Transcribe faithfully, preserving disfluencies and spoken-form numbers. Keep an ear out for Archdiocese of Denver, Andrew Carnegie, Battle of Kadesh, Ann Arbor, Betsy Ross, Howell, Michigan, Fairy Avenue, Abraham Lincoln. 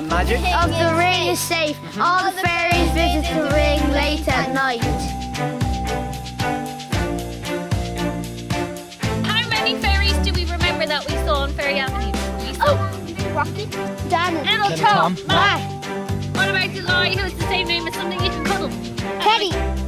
The magic of the ring is safe. All the fairies visit the ring late at night. How many fairies do we remember that we saw on Fairy Avenue? We saw oh. Rocky, Dan, Little Tom, Matt. What about the guy who has the same name as something you can cuddle? Teddy.